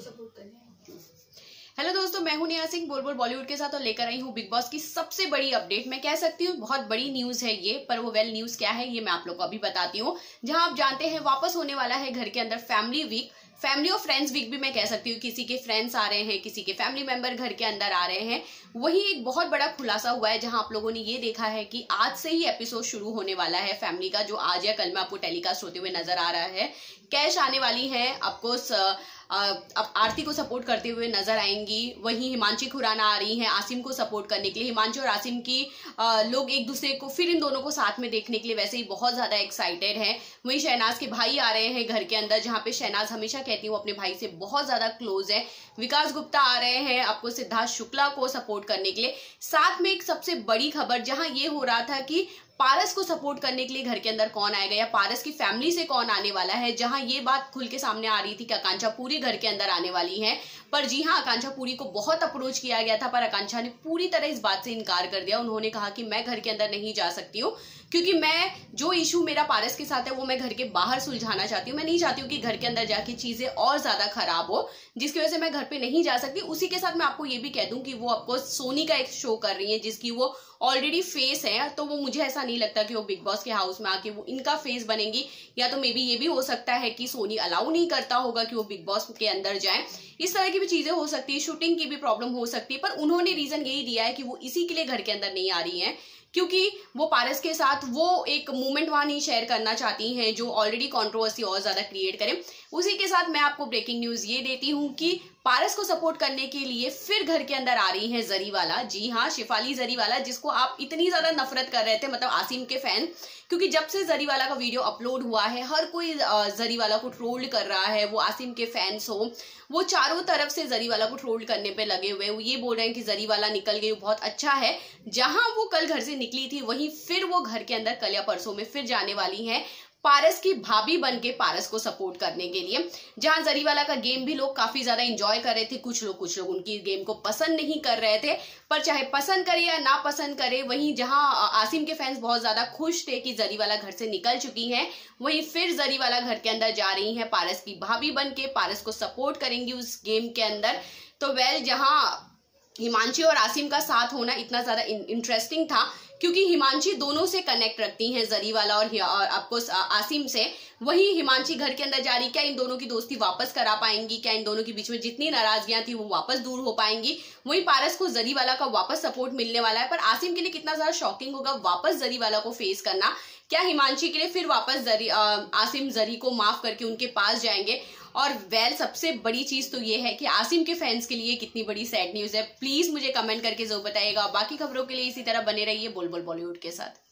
को सपोर्ट करने। हेलो दोस्तों, मैं हूं नेहा सिंह, बोल बोल बॉलीवुड के साथ और लेकर आई हूं बिग बॉस की सबसे बड़ी अपडेट। मैं कह सकती हूं बहुत बड़ी न्यूज है ये, पर वो वेल न्यूज क्या है ये मैं आप लोग को अभी बताती हूं। जहां आप जानते हैं वापस होने वाला है घर के अंदर फैमिली वीक, फैमिली और फ्रेंड्स वीक भी मैं कह सकती हूँ। किसी के फ्रेंड्स आ रहे हैं, किसी के फैमिली मेंबर घर के अंदर आ रहे हैं। वही एक बहुत बड़ा खुलासा हुआ है जहां आप लोगों ने ये देखा है कि आज से ही एपिसोड शुरू होने वाला है फैमिली का, जो आज या कल में आपको टेलीकास्ट होते हुए नजर आ रहा है। कैश आने वाली है, आपको अब आरती को सपोर्ट करते हुए नजर आएंगी, वहीं हिमांशी खुराना आ रही हैं आसिम को सपोर्ट करने के लिए। हिमांशी और आसिम की लोग एक दूसरे को, फिर इन दोनों को साथ में देखने के लिए वैसे ही बहुत ज्यादा एक्साइटेड हैं। वहीं शहनाज के भाई आ रहे हैं घर के अंदर, जहाँ पे शहनाज हमेशा कहती हूँ अपने भाई से बहुत ज्यादा क्लोज है। विकास गुप्ता आ रहे हैं आपको सिद्धार्थ शुक्ला को सपोर्ट करने के लिए। साथ में एक सबसे बड़ी खबर जहाँ ये हो रहा था कि पारस को सपोर्ट करने के लिए घर के अंदर कौन आएगा या पारस की फैमिली से कौन आने वाला है, जहां ये बात खुल के सामने आ रही थी कि आकांक्षा पूरी घर के अंदर आने वाली है। पर जी हां, आकांक्षा पूरी को बहुत अप्रोच किया गया था, पर आकांक्षा ने पूरी तरह इस बात से इनकार कर दिया। उन्होंने कहा कि मैं घर के अंदर नहीं जा सकती हूँ, क्योंकि मैं जो इशू मेरा पारस के साथ है वो मैं घर के बाहर सुलझाना चाहती हूँ। मैं नहीं चाहती हूँ कि घर के अंदर जाके चीजें और ज्यादा खराब हो, जिसकी वजह से मैं घर पे नहीं जा सकती। उसी के साथ मैं आपको ये भी कह दूं कि वो आपको सोनी का एक शो कर रही है जिसकी वो ऑलरेडी फेस है, तो वो मुझे ऐसा नहीं लगता कि वो बिग बॉस के हाउस में आके वो इनका फेस बनेंगी। या तो मे बी ये भी हो सकता है कि सोनी अलाउ नहीं करता होगा कि वो बिग बॉस के अंदर जाए। इस तरह की भी चीजें हो सकती है, शूटिंग की भी प्रॉब्लम हो सकती है। पर उन्होंने रीजन यही दिया है कि वो इसी के लिए घर के अंदर नहीं आ रही है, क्योंकि वो पारस के साथ वो एक मोमेंट वहां नहीं शेयर करना चाहती हैं जो ऑलरेडी कंट्रोवर्सी और ज्यादा क्रिएट करें। उसी के साथ मैं आपको ब्रेकिंग न्यूज ये देती हूं कि पारस को सपोर्ट करने के लिए फिर घर के अंदर आ रही है जरीवाला। जी हाँ, शिफाली जरीवाला, जिसको आप इतनी ज्यादा नफरत कर रहे थे, मतलब आसिम के फैन, क्योंकि जब से जरीवाला का वीडियो अपलोड हुआ है हर कोई जरीवाला को ट्रोल कर रहा है। वो आसिम के फैंस हो, वो चारों तरफ से जरीवाला को ट्रोल करने पे लगे हुए। ये बोल रहे हैं कि जरीवाला निकल गई बहुत अच्छा है। जहां वो कल घर से निकली थी, वहीं फिर वो घर के अंदर कल या परसों में फिर जाने वाली है पारस की भाभी बनके पारस को सपोर्ट करने के लिए। जहां जरीवाला का गेम भी लोग काफी ज्यादा एंजॉय कर रहे थे, कुछ लोग उनकी गेम को पसंद नहीं कर रहे थे, पर चाहे पसंद करे या ना पसंद करे। वहीं जहां आसिम के फैंस बहुत ज्यादा खुश थे कि जरीवाला घर से निकल चुकी है, वहीं फिर जरीवाला घर के अंदर जा रही है पारस की भाभी बनके, पारस को सपोर्ट करेंगी उस गेम के अंदर। तो वेल, जहां हिमांशी और आसिम का साथ होना इतना ज्यादा इंटरेस्टिंग था, क्योंकि हिमांशी दोनों से कनेक्ट रखती हैं जरीवाला और आपको आसिम से। वही हिमांशी घर के अंदर जा रही, क्या इन दोनों की दोस्ती वापस करा पाएंगी, क्या इन दोनों के बीच में जितनी नाराजगियां थी वो वापस दूर हो पाएंगी। वहीं पारस को जरीवाला का वापस सपोर्ट मिलने वाला है, पर आसिम के लिए कितना ज्यादा शॉकिंग होगा वापस जरीवाला को फेस करना। क्या हिमांशी के लिए फिर वापस आसिम जरी को माफ करके उनके पास जाएंगे। और वेल, सबसे बड़ी चीज तो ये है कि आसिम के फैंस के लिए कितनी बड़ी सैड न्यूज है। प्लीज मुझे कमेंट करके जरूर बताइएगा। बाकी खबरों के लिए इसी तरह बने रहिए बोल बॉलीवुड के साथ।